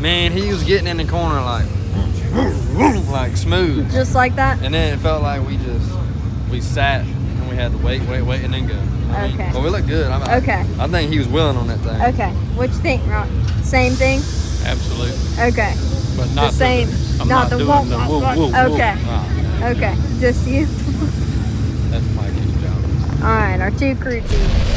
Man, he was getting in the corner like smooth. Just like that? And then it felt like we sat and we had to wait, and then go. Okay. But we looked good. I think he was willing on that thing. Okay. What you think, Rock? Same thing? Absolutely. Okay. But not the same. I'm not doing the whoop. Okay. Nah. Okay. Just you? That's Mikey's job. All right. Our two crew chiefs.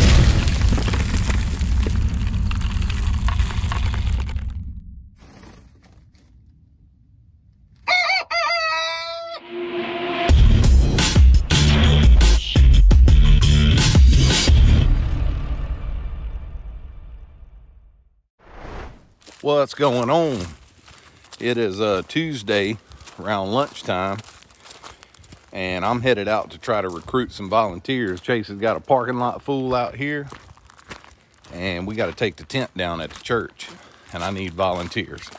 What's going on? It is Tuesday around lunchtime, and I'm headed out to try to recruit some volunteers. Chase has got a parking lot full out here, and we got to take the tent down at the church, and I need volunteers.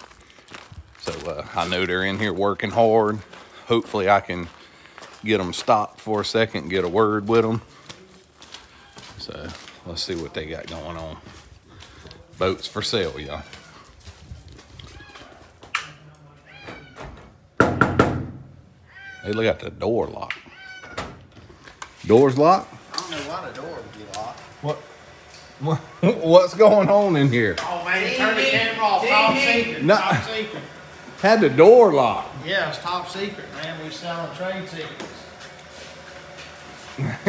So I know they're in here working hard. Hopefully I can get them stopped for a second and get a word with them. So let's see what they got going on. Boats for sale, y'all. Hey, look at the door lock. Door's locked? I don't know why the door would be locked. What's going on in here? Oh, man, turn the camera off. Top secret. No. Top secret. Had the door locked. Yeah, it's top secret, man. We selling trade secrets.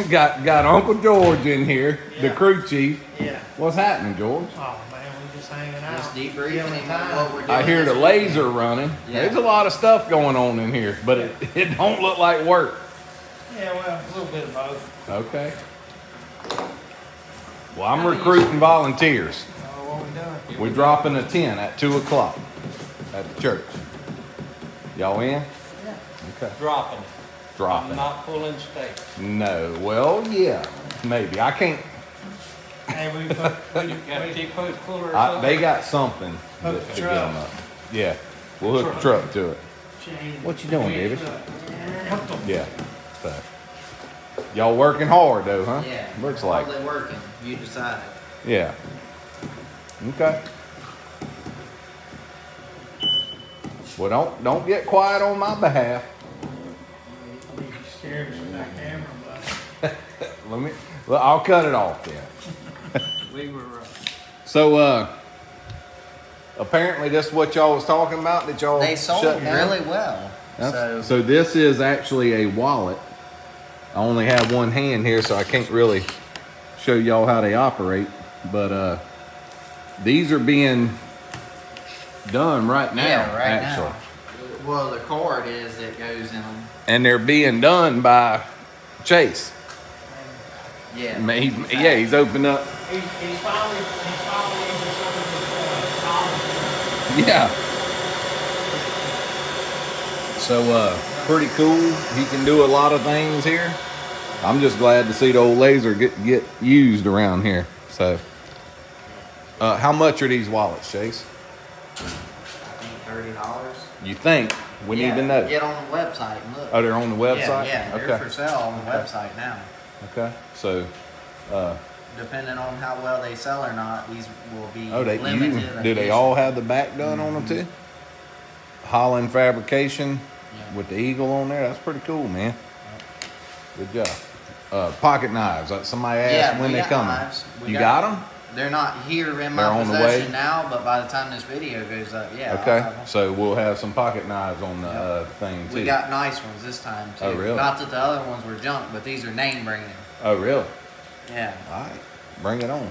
Got Uncle George in here, yeah. The crew chief. Yeah. What's happening, George? Oh, man, we just hanging out. Just debriefing what we're doing. I hear the laser running. Yeah. There's a lot of stuff going on in here, but it don't look like work. Yeah, well, a little bit of both. Okay. Well, I'm recruiting volunteers. Oh, what we doing? We're dropping a tent at 2 o'clock at the church. Y'all in? Yeah. Okay. Dropping. I'm not pulling stakes. No. Well, yeah. Maybe. I can't. Hey, they got something to get them up. Yeah, we'll hook the truck to it. What you doing, baby? Yeah. So, y'all working hard though, huh? Yeah. Looks like. Probably working. You decide. Yeah. Okay. Well, don't get quiet on my behalf. You scared me with that camera, buddy. Well, I'll cut it off then. We were right. So apparently that's what y'all was talking about, that y'all sold really well. So this is actually a wallet. I only have one hand here, so I can't really show y'all how they operate, but these are being done right now. Yeah, right now. Well, the cord is that goes in them. And they're being done by Chase. Yeah. He's opened up. He's finally into something. Yeah. So pretty cool. He can do a lot of things here. I'm just glad to see the old laser get used around here. So how much are these wallets, Chase? I think $30. You think? We need to know. Get on the website and look. Oh, they're on the website? Yeah, they're for sale on the website now. Okay, so depending on how well they sell or not, these will be limited. Do they all have the back done on them too? Holland fabrication with the eagle on there. That's pretty cool, man. Good job. Pocket knives. Somebody asked when they're coming. You got them? They're not here in my possession now, but by the time this video goes up, okay. So we'll have some pocket knives on the thing too. We got nice ones this time too. Oh, really? Not that the other ones were junk, but these are name brand. Oh, really? Yeah. All right, bring it on.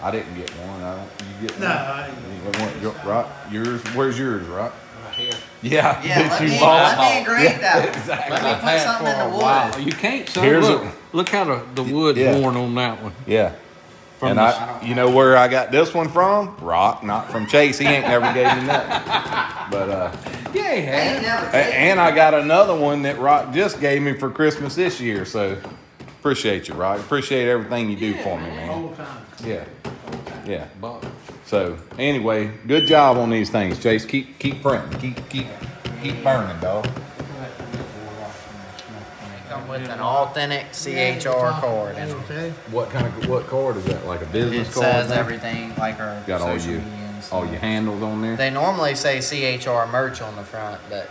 I didn't get one. You get one? I didn't get one. Rock, yours? Where's yours, Rock? Right here. Yeah. Let me grade that one. Exactly. Let me put something in the wood. Wow. You can't. Look how the wood worn on that one. Yeah. And you know where I got this one from? Rock, not from Chase. He ain't never gave me nothing. But yeah, he had. And I got another one that Rock just gave me for Christmas this year. So appreciate you, Rock. Appreciate everything you do for me, man. All the time. Yeah. Yeah. So anyway, good job on these things, Chase. Keep printing. Keep burning, dog. With an authentic CHR card. And what kind of card is that? Like a business card? It says everything, like our got social media and stuff. All your handles on there. They normally say CHR merch on the front, but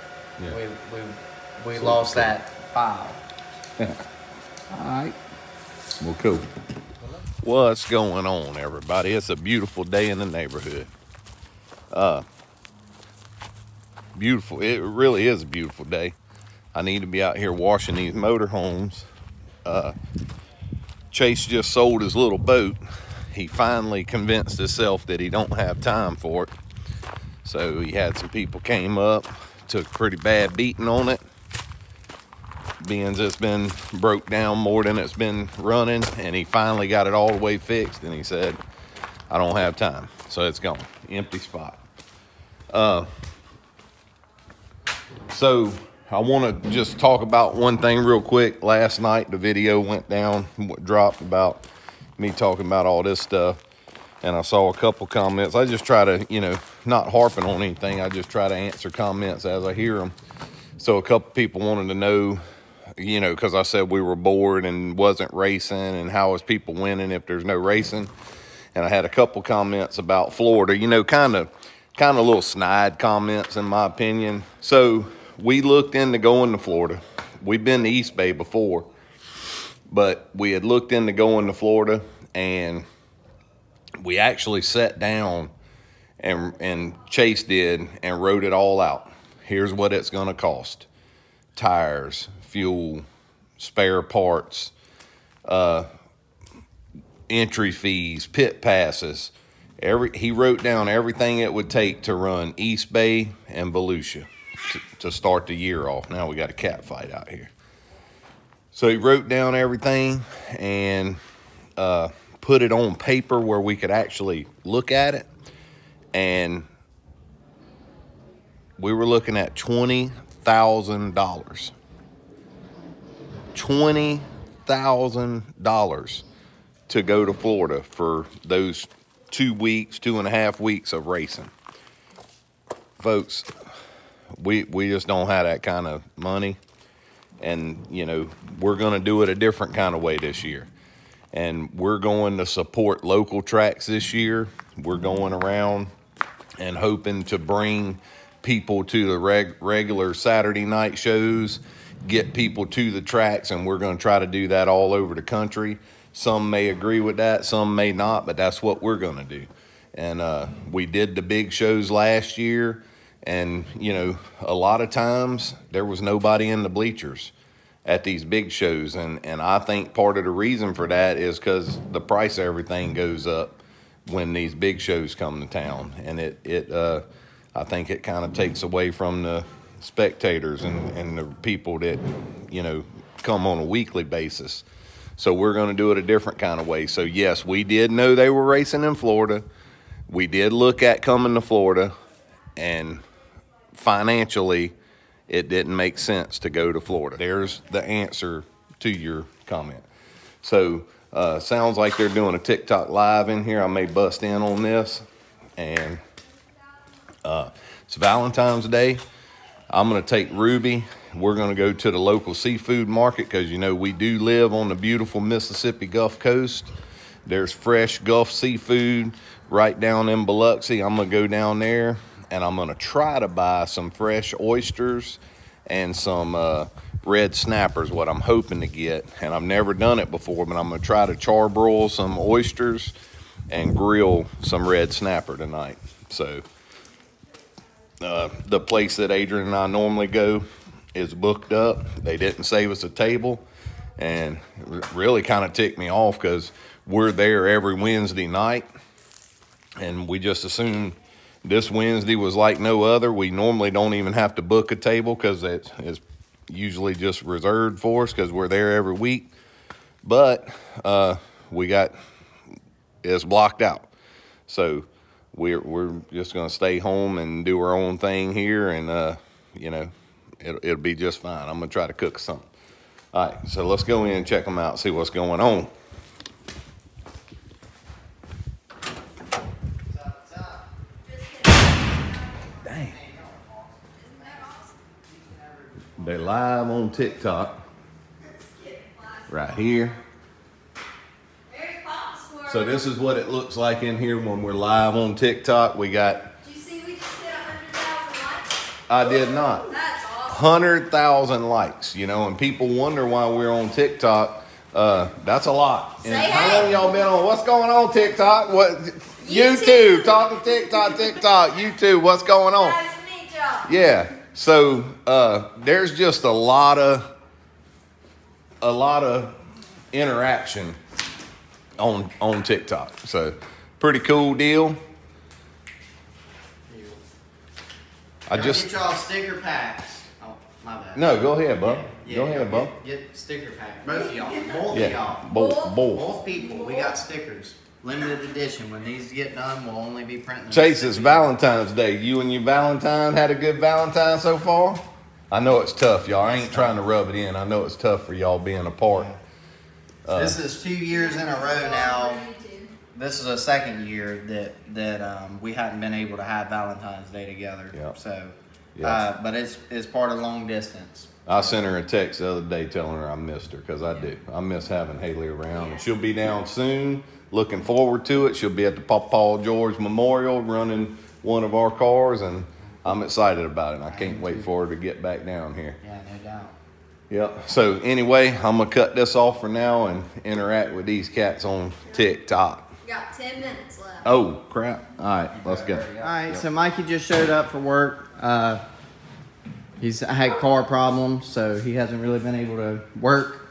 we lost that file. All right. Well, cool. What's going on, everybody? It's a beautiful day in the neighborhood. Beautiful. It really is a beautiful day. I need to be out here washing these motorhomes. Chase just sold his little boat. He finally convinced himself that he don't have time for it. So he had some people came up, took a pretty bad beating on it. Being it's been broke down more than it's been running, and he finally got it all the way fixed, and he said, I don't have time. So it's gone, empty spot. So I want to just talk about one thing real quick. Last night, the video went down, dropped about me talking about all this stuff. And I saw a couple comments. I just try to, you know, not harping on anything. I just try to answer comments as I hear them. So a couple people wanted to know, you know, because I said we were bored and wasn't racing and how is people winning if there's no racing. And I had a couple comments about Florida, you know, kind of little snide comments in my opinion. So we looked into going to Florida. We've been to East Bay before, but we had looked into going to Florida, and we actually sat down and Chase did and wrote it all out. Here's what it's going to cost. Tires, fuel, spare parts, entry fees, pit passes. He wrote down everything it would take to run East Bay and Volusia. To start the year off. Now we got a cat fight out here. So he wrote down everything and put it on paper where we could actually look at it. And we were looking at $20,000. $20,000 to go to Florida for those 2 weeks, 2.5 weeks of racing. Folks, we just don't have that kind of money, and you know we're going to do it a different kind of way this year, and we're going to support local tracks this year. We're going around and hoping to bring people to the regular Saturday night shows, get people to the tracks, and we're going to try to do that all over the country. Some may agree with that, some may not, but that's what we're going to do. And we did the big shows last year. And, you know, a lot of times there was nobody in the bleachers at these big shows. And I think part of the reason for that is because the price of everything goes up when these big shows come to town. And I think it kind of takes away from the spectators and the people that, you know, come on a weekly basis. So we're going to do it a different kind of way. So, yes, we did know they were racing in Florida. We did look at coming to Florida, and financially, it didn't make sense to go to Florida. There's the answer to your comment. So, sounds like they're doing a TikTok live in here. I may bust in on this. And it's Valentine's Day. I'm going to take Ruby. We're going to go to the local seafood market because, you know, we do live on the beautiful Mississippi Gulf Coast. There's fresh Gulf seafood right down in Biloxi. I'm going to go down there. And I'm going to try to buy some fresh oysters and some red snappers, what I'm hoping to get. And I've never done it before, but I'm going to try to charbroil some oysters and grill some red snapper tonight. So the place that Adrian and I normally go is booked up. They didn't save us a table. And it really kind of ticked me off because we're there every Wednesday night. And we just assumed this Wednesday was like no other. We normally don't even have to book a table because it is usually just reserved for us because we're there every week. But we got is blocked out. So we're just going to stay home and do our own thing here, and, you know, it'll be just fine. I'm going to try to cook something. All right, so let's go in and check them out, see what's going on. Dang. They're live on TikTok. Right here. So this is what it looks like in here when we're live on TikTok. We got... Did you see we just did 100,000 likes? I did not. That's awesome. 100,000 likes, you know, and people wonder why we're on TikTok. That's a lot. Say and how long y'all been on? What's going on, TikTok? What? YouTube. Talking TikTok, TikTok. YouTube. What's going on? Nice to meet y'all. Yeah. So there's just a lot of interaction on TikTok. So pretty cool deal. I just y'all sticker packs. Oh, my bad. No, go ahead, bub. Yeah, go ahead, bub. Get sticker pack. Both of y'all. Both of y'all. Both people. We got stickers. Limited edition. When these get done, we'll only be printing them. Chase, it's Valentine's Day. You and your Valentine had a good Valentine so far? I know it's tough, y'all. I ain't trying to rub it in. I know it's tough for y'all being apart. This is 2 years in a row now. This is a second year that we hadn't been able to have Valentine's Day together. Yep. So, yep. But it's part of long distance. I sent her a text the other day telling her I missed her, because I do. I miss having Haley around. Yeah. She'll be down soon. Looking forward to it. She'll be at the Paul George Memorial running one of our cars, and I'm excited about it. And I can't wait for her to get back down here. Yeah, no doubt. Yep. So anyway, I'm going to cut this off for now and interact with these cats on TikTok. You got 10 minutes left. Oh, crap. All right, let's go. All right, so Mikey just showed up for work. He's had car problems, so he hasn't really been able to work.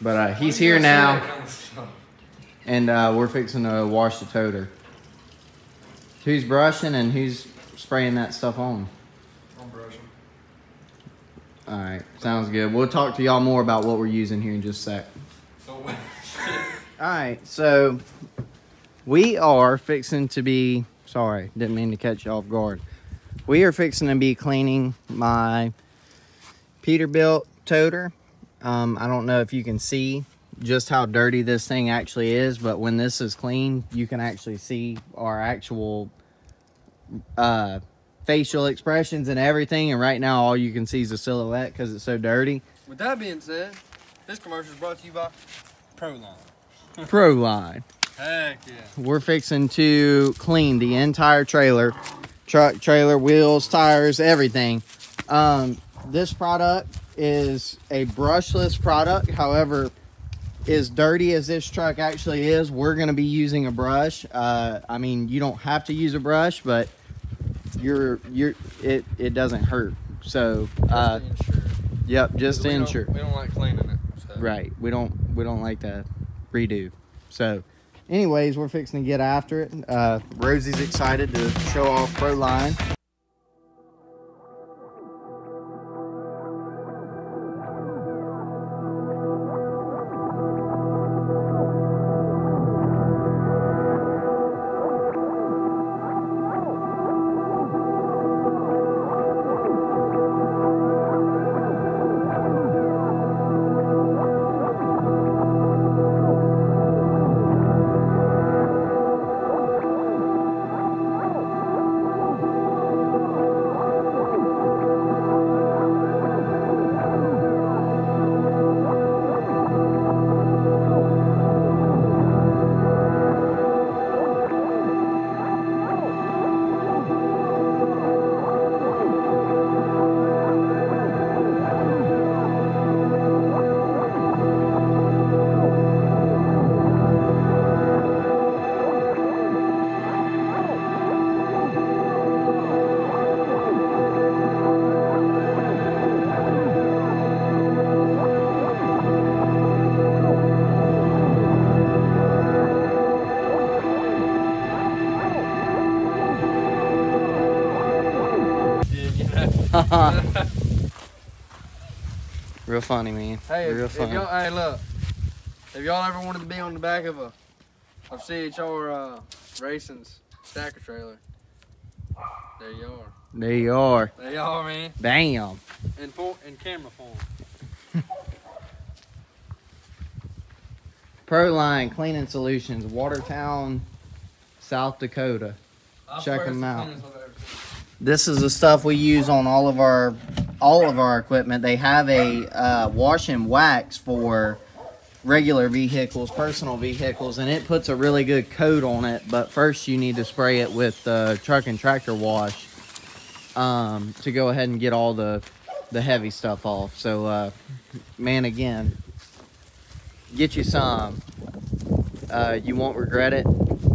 But he's here now, and we're fixing to wash the toter. Who's brushing and who's spraying that stuff on? I'm brushing. All right, sounds good. We'll talk to y'all more about what we're using here in just a sec. All right, so we are fixing to be, sorry, didn't mean to catch you off guard. We are fixing to be cleaning my Peterbilt toter. I don't know if you can see just how dirty this thing actually is, but when this is clean, you can actually see our actual facial expressions and everything, and right now all you can see is a silhouette because it's so dirty. With that being said, this commercial is brought to you by Proline. Proline. Heck yeah. We're fixing to clean the entire trailer, truck, trailer, wheels, tires, everything. This product is a brushless product. However, as dirty as this truck actually is, we're going to be using a brush. I mean, you don't have to use a brush, but it doesn't hurt. So just to insure. Yep, just to insure. We don't like cleaning it. So. Right. We don't like to redo. So anyways, we're fixing to get after it. Rosie's excited to show off Proline. Real funny, man. Hey, real funny. Hey, look. If y'all ever wanted to be on the back of a of CHR Racing's stacker trailer. There you are. There you are. There you are, man. Bam. In camera form. Proline Cleaning Solutions, Watertown, South Dakota. Check them out. This is the stuff we use on all of our equipment. They have a wash and wax for regular vehicles, personal vehicles, and it puts a really good coat on it. But first, you need to spray it with truck and tractor wash to go ahead and get all the heavy stuff off. So, man, again, get you some. You won't regret it.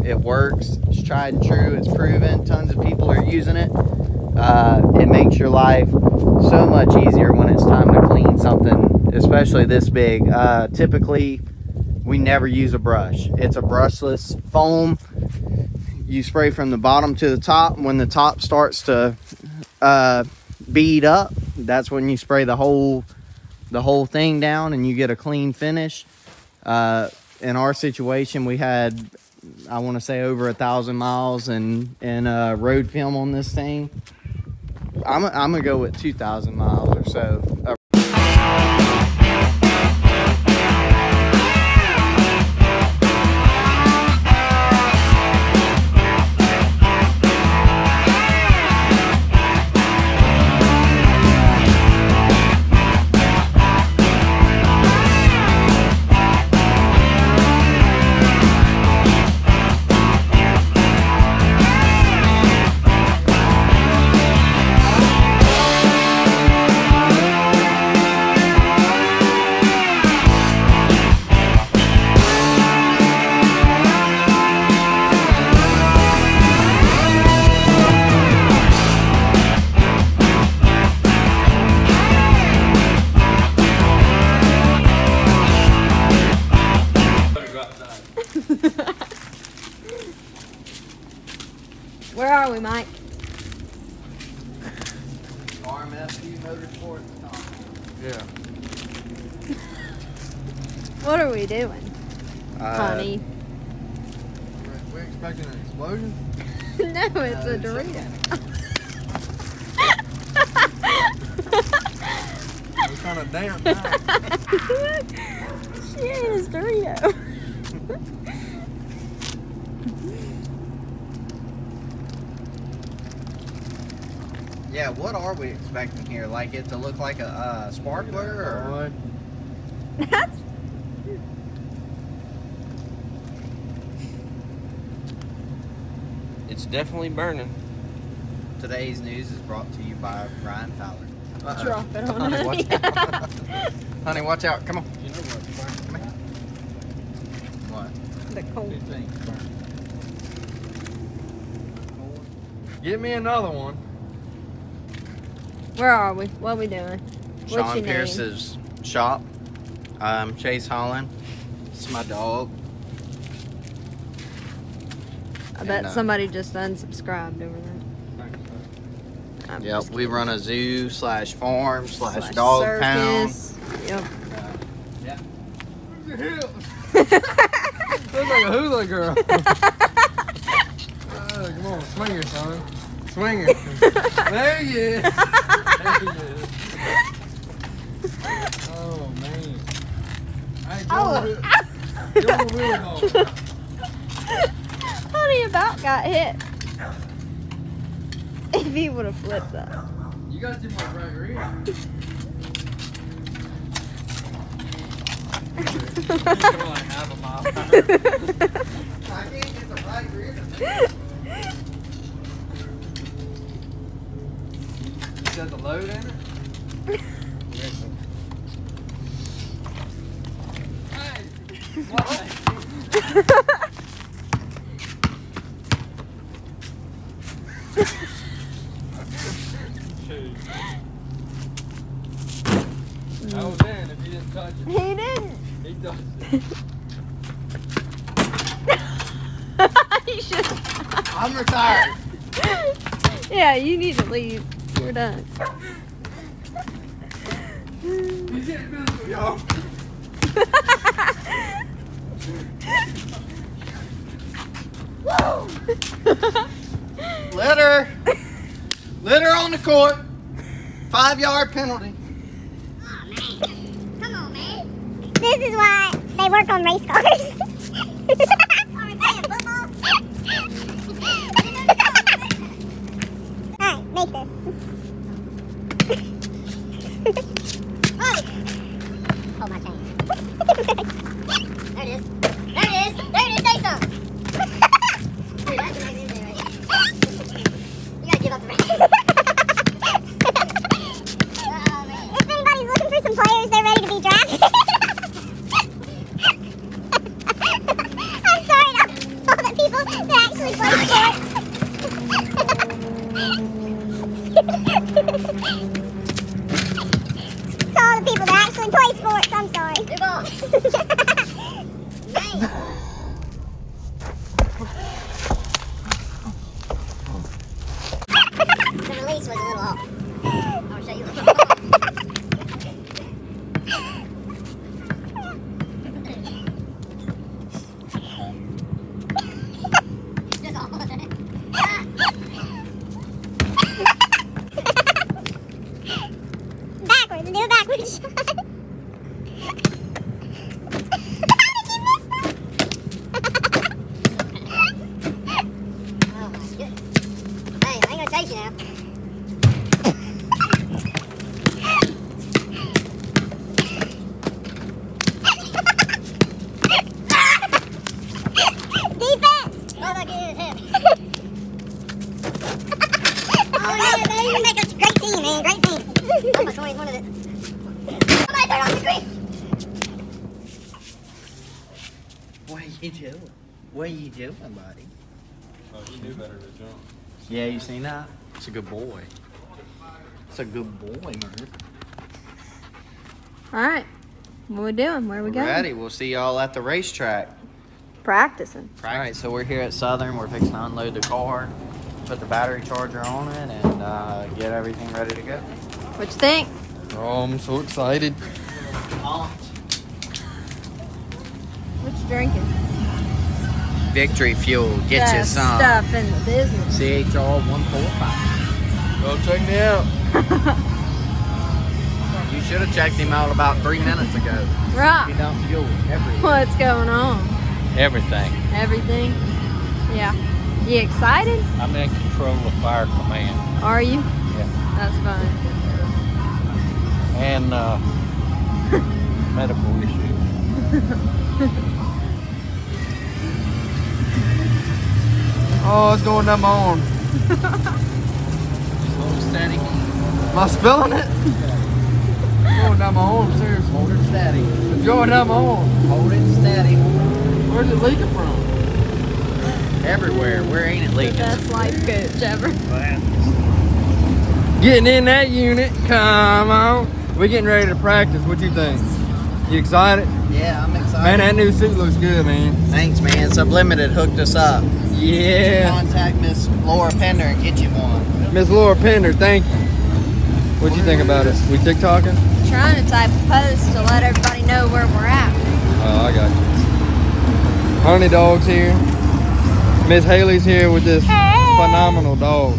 It works. It's tried and true. It's proven. Tons of people are using it. It makes your life so much easier when it's time to clean something, especially this big. Typically, we never use a brush. It's a brushless foam. You spray from the bottom to the top. When the top starts to bead up, that's when you spray the whole thing down, and you get a clean finish. In our situation, we had, I want to say, over 1,000 miles and road film on this thing. I'm gonna go with 2,000 miles or so. Where are we, Mike? RMFU Motorsports. Yeah. What are we doing, honey? We're expecting an explosion? No, it's a Dorito. We're trying to dance now. She ate his Dorito. Yeah, what are we expecting here? Like it to look like a sparkler, or? That's. It's definitely burning. Today's news is brought to you by Ryan Fowler. Drop it on honey, watch out. Honey, watch out! Come on. You know what? Come here. What? The cold thing. Give me another one. Where are we? What are we doing? What's Sean Pierce's name? Shop. I'm Chase Holland. It's my dog. I bet somebody just unsubscribed over there. Yep, we run a zoo / farm / dog circus. Pound. Yep. Yeah. Where's your hip? Looks like a hula girl. Come on, swing your son. Swing her. There you is. There you is. Oh, man. Hey, Joe, honey about got hit. If he would have flipped that. You got to do my right rear. Come on, half a mile. I can't get the right rear. Got the load in it? Hey, what? I was in if you didn't touch it. He didn't. He touched it. You should. I'm retired. Yeah, you need to leave. We're done. You can't mess with y'all. Litter. Litter on the court. 5-yard penalty. Oh, man. Come on, man. This is why they work on race cars. Are we playing football? All right, make this. Oh. Hold my chain. There it is. There it is. There it is. Say something. Somebody. Oh, he knew better than John. Yeah, you seen that? It's a good boy. It's a good boy, Mert. All right. What are we doing? Where are we going? Ready. We'll see y'all at the racetrack. Practicing. All right, so we're here at Southern. We're fixing to unload the car, put the battery charger on it, and get everything ready to go. What you think? Oh, I'm so excited. What you drinking? Victory Fuel, get you some stuff in the business. CHR145. Go check me out. You should have checked him out about 3 minutes ago. Right. You don't fuel everything. What's going on? Everything. Everything. Yeah. You excited? I'm in control of fire command. Are you? Yeah. That's fun. And medical issues. Oh, it's going numb on. Hold steady. Am I spelling it? It's going numb on, seriously. Hold it steady. It's going numb on. Hold it steady. Where's it leaking from? Everywhere. Where ain't it leaking? Best life coach ever. Getting in that unit. Come on. We're getting ready to practice. What you think? You excited? Yeah, I'm excited. Man, that new suit looks good, man. Thanks, man. Sublimited hooked us up. Yeah. Contact Miss Laura Pender and get you one. Miss Laura Pender, thank you. What'd you think about us? We TikToking? Trying to type a post to let everybody know where we're at. Oh, I got you. Honey Dog's here. Miss Haley's here with this phenomenal dog.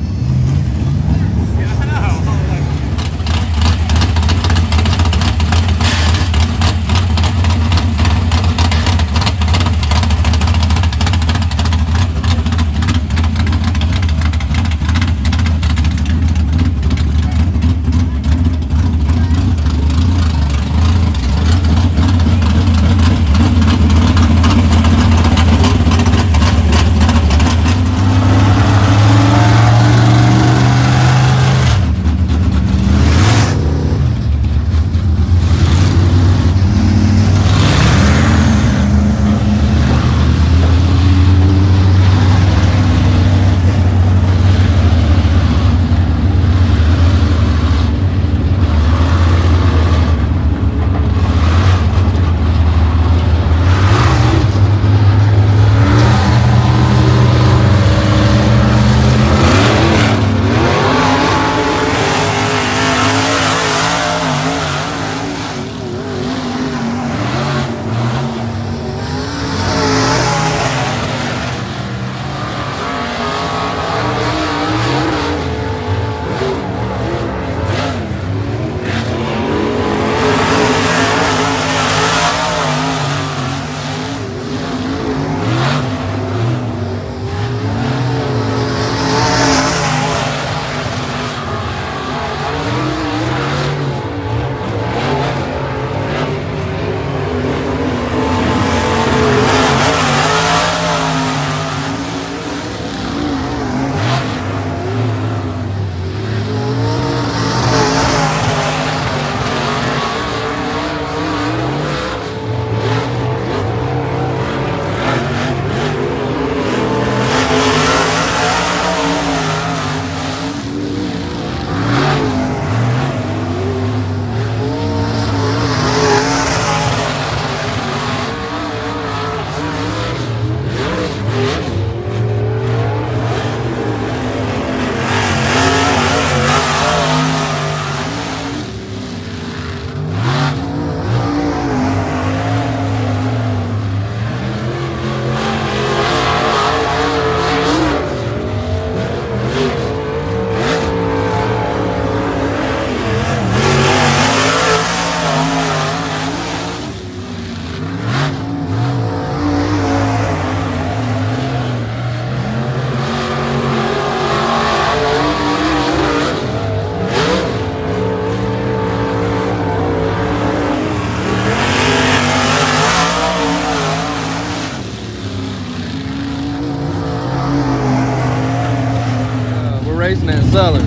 Austin and Southern.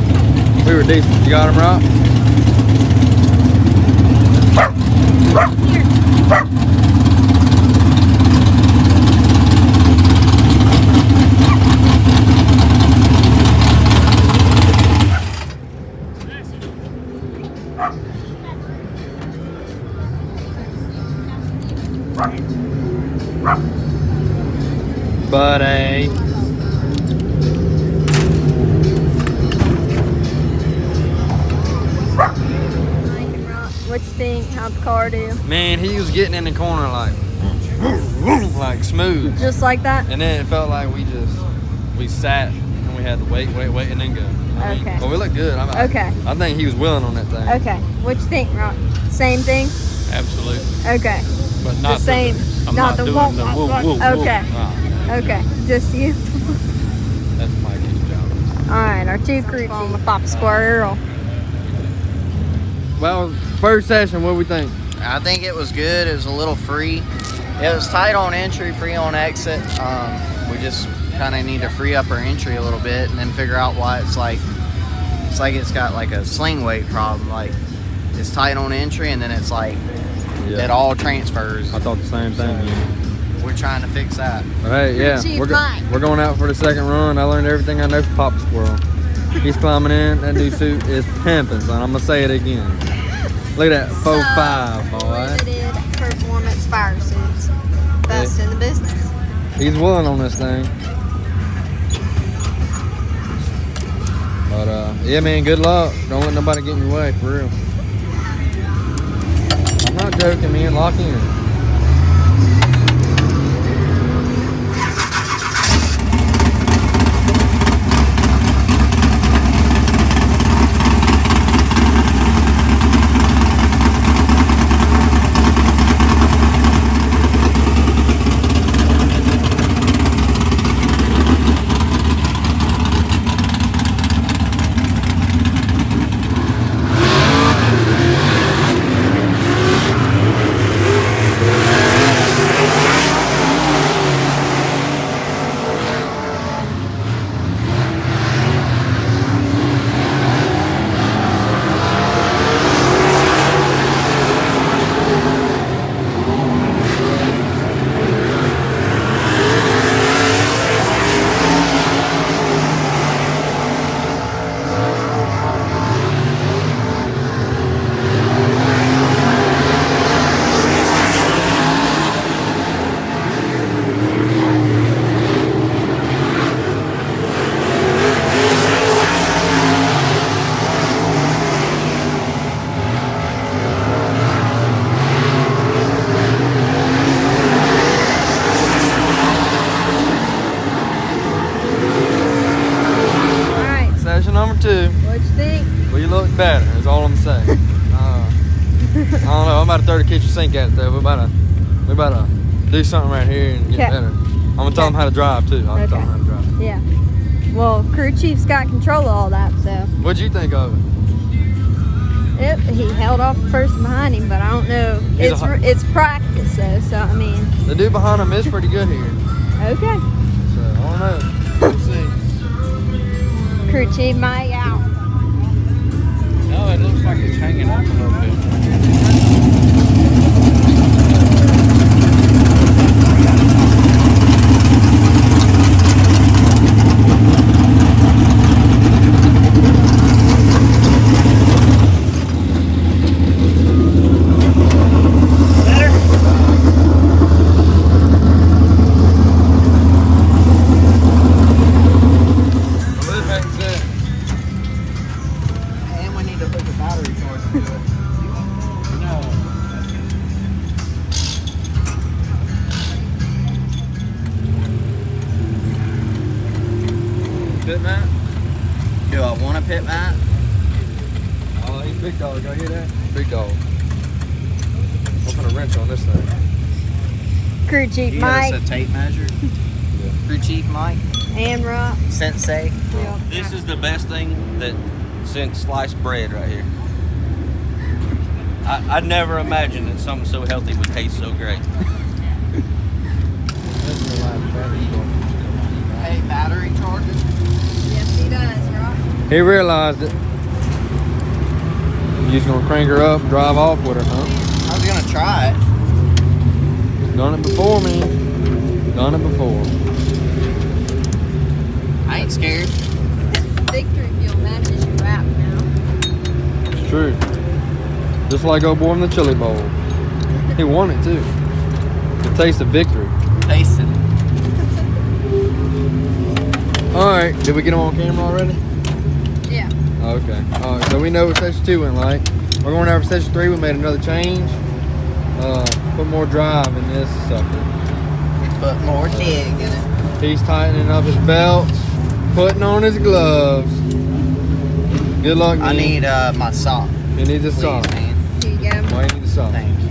We were decent. You got them right? Buddy. What you think? How'd the car do? Man, he was getting in the corner like smooth. Just like that? And then it felt like we sat and we had to wait, and then go. Okay. But we looked good. Okay. I think he was willing on that thing. Okay. What you think, Rock? Same thing? Absolutely. Okay. But not the same. I'm not doing the whoop. Okay. Nah. Okay. Just you? That's Mikey's job. Alright, our two crew on the Papa Squirrel. Well, first session, what do we think? I think it was good. It was a little free. It was tight on entry, free on exit. We just kind of need to free up our entry a little bit and then figure out why it's like. It's like it's got like a sling weight problem. Like, it's tight on entry and then it's like. Yeah. It all transfers. I thought the same thing. Yeah. We're trying to fix that. All right, yeah. We're going out for the second run. I learned everything I know from Papa Squirrel. He's climbing in. That new suit is pimping, son. I'm going to say it again. Look at that 4.5, boy. Limited performance fire suits. Best in the business. He's willing on this thing. But, yeah, man, good luck. Don't let nobody get in your way, for real. I'm not joking, man. Lock in. Get your sink at it though. We're about to do something right here and get better. I'm gonna tell them how to drive too. Tell them how to drive. Yeah. Well, crew chief's got control of all that. So. What'd you think of it? He held off the person behind him, but I don't know. It's practice though, so I mean. The dude behind him is pretty good here. Okay. So I don't know. We'll see. Crew chief might out. No, it looks like it's hanging up a little bit. Chief Mike. That's a tape measure. Yeah. Crew Chief Mike. And Rock. Sensei. Yeah. This is the best thing that since sliced bread right here. I never imagined that something so healthy would taste so great. Hey, battery charger? Yes, he does, Rock. He realized it. You just gonna crank her up and drive off with her, huh? I was gonna try it. Done it before, man. Done it before. I ain't scared. That Victory Fuel matches your wrap now. It's true. Just like old boy in the chili bowl. He won it too. The taste of victory. Tasted it. Alright, did we get on camera already? Yeah. Okay. Alright, so we know what section 2 went like. We're going over section 3. We made another change. Put more drive in this sucker. Put more dig in it. He's tightening up his belt, putting on his gloves. Good luck, man. I need my sock. He needs a sock. Man. Here you go. Why do you need a sock? Thank you.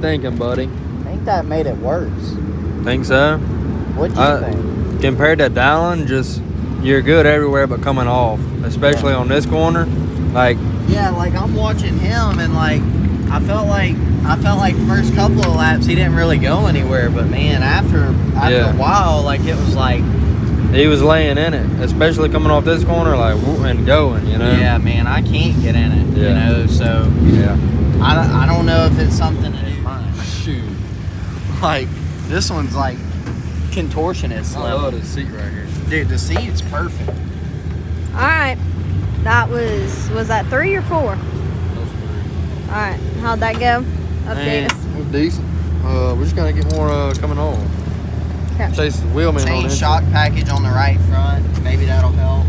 Thinking, buddy? I think that made it worse. Think so? What do you think? Compared to dialing, just you're good everywhere but coming off, especially on this corner. Like like I'm watching him and like I felt like first couple of laps he didn't really go anywhere, but man, after a while, like it was like he was laying in it, especially coming off this corner, like and going, you know. Yeah, man, I can't get in it, you know. So yeah, I don't know if it's something that shoot. Like, this one's like contortionist. I love the seat right here. Dude, the seat's perfect. All right. That was that 3 or 4? That was 3. All right. How'd that go? Update us. It was decent. We're just going to get more coming on. Okay. Chase the wheelman on it. Change shock package on the right front. Maybe that'll help.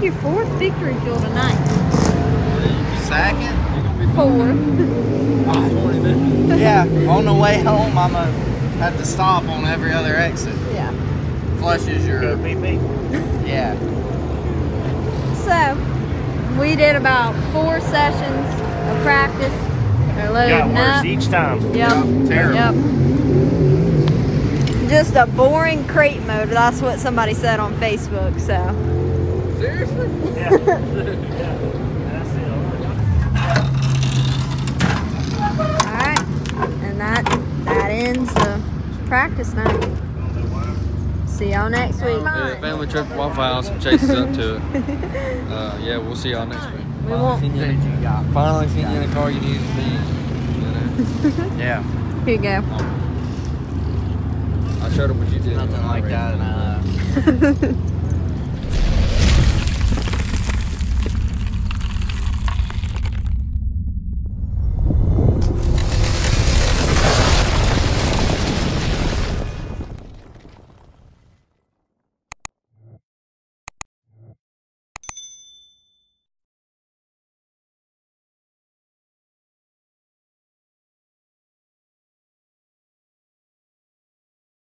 Your fourth Victory Fuel tonight. Second? Fourth. Yeah, on the way home I'm gonna have to stop on every other exit. Yeah. Flushes your... Yeah. So, we did about 4 sessions of practice. They're loading up. Got worse each time. Yep. Terrible. Yep. Just a boring crate mode. That's what somebody said on Facebook, so... Seriously? Yeah. Yeah. That's it. Alright. And that ends the practice night. See y'all next week. Yeah, family trip to Waffle House. Chase is up to it. Yeah, we'll see y'all next week. We won't. Finally seen you in a car you needed to be in. Yeah. Here you go. I showed her what you did. Nothing like that and I left.